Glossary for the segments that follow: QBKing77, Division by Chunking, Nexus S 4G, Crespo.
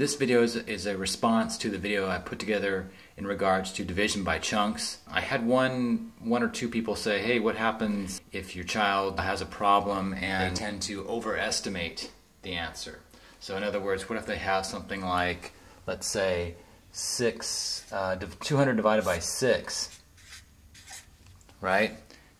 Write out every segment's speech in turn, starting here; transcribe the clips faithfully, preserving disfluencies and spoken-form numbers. This video is, is a response to the video I put together in regards to division by chunks. I had one, one or two people say, hey, what happens if your child has a problem and they tend to overestimate the answer? So in other words, what if they have something like, let's say, six, uh, two hundred divided by six, right?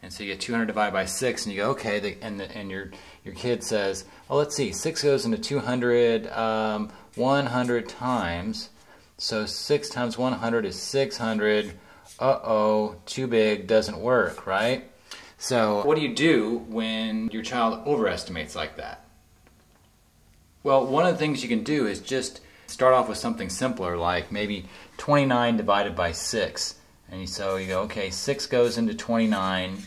And so you get two hundred divided by six, and you go, okay, the, and, the, and your your kid says, well, let's see, six goes into two hundred um, one hundred times, so six times one hundred is six hundred, uh-oh, too big, doesn't work, right? So what do you do when your child overestimates like that? Well, one of the things you can do is just start off with something simpler, like maybe twenty-nine divided by six. And so you go, okay, six goes into twenty-nine,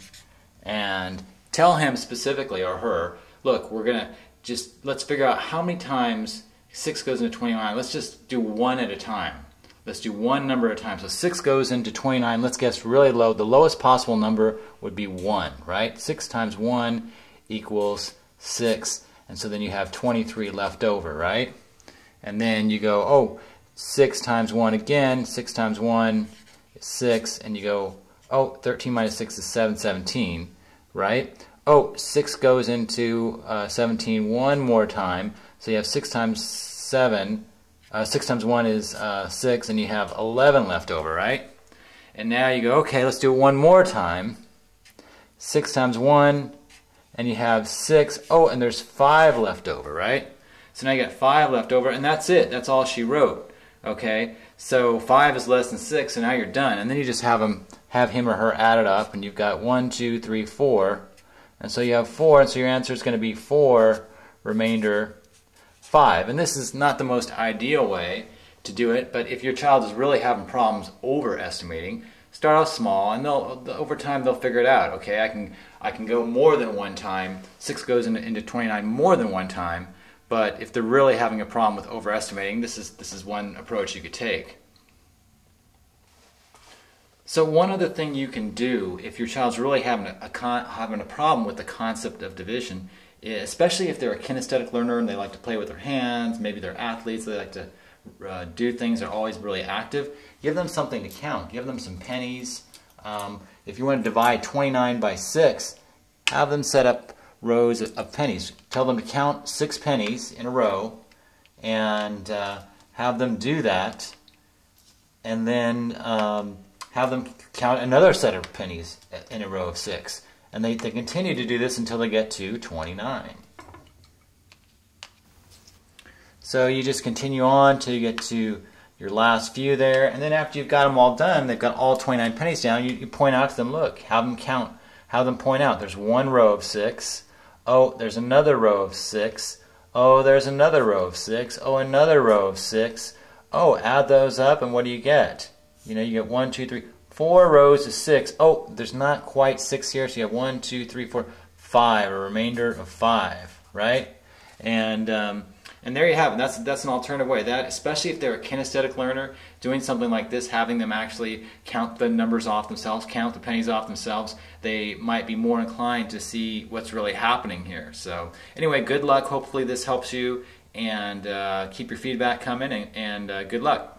and tell him specifically, or her, look, we're going to just, let's figure out how many times six goes into twenty-nine. Let's just do one at a time. Let's do one number at a time. So six goes into twenty-nine. Let's guess really low. The lowest possible number would be one, right? six times one equals six. And so then you have twenty-three left over, right? And then you go, oh, six times one again, six times one, six, and you go, oh, thirteen minus six is seven, seventeen, right? Oh, six goes into uh, seventeen one more time, so you have six times seven, uh, six times one is uh, six, and you have eleven left over, right? And now you go, okay, let's do it one more time. Six times one, and you have six, oh, and there's five left over, right? So now you got five left over, and that's it, that's all she wrote. Okay, so five is less than six, and so now you're done. And then you just have him, have him or her add it up, and you've got one, two, three, four. And so you have four, and so your answer is going to be four, remainder five. And this is not the most ideal way to do it, but if your child is really having problems overestimating, start off small, and they'll, over time they'll figure it out. Okay, I can, I can go more than one time. six goes into, into twenty-nine more than one time. But if they're really having a problem with overestimating, this is, this is one approach you could take. So one other thing you can do if your child's really having a, a con, having a problem with the concept of division, especially if they're a kinesthetic learner and they like to play with their hands, maybe they're athletes, they like to uh, do things, they're always really active, give them something to count. Give them some pennies. Um, if you want to divide twenty-nine by six, have them set up rows of pennies. Tell them to count six pennies in a row and uh, have them do that, and then um, have them count another set of pennies in a row of six. And they, they continue to do this until they get to twenty-nine. So you just continue on till you get to your last few there, and then after you've got them all done, they've got all twenty-nine pennies down, you, you point out to them, look, have them count, have them point out, there's one row of six, oh, there's another row of six. Oh, there's another row of six. Oh, another row of six. Oh, add those up, and what do you get? You know, you get one, two, three, four rows of six. Oh, there's not quite six here, so you have one, two, three, four, five, a remainder of five, right? And um, and there you have it. That's that's an alternative way. That, especially if they're a kinesthetic learner, doing something like this, having them actually count the numbers off themselves, count the pennies off themselves, they might be more inclined to see what's really happening here. So anyway, good luck. Hopefully this helps you, and uh, keep your feedback coming, and, and uh, good luck.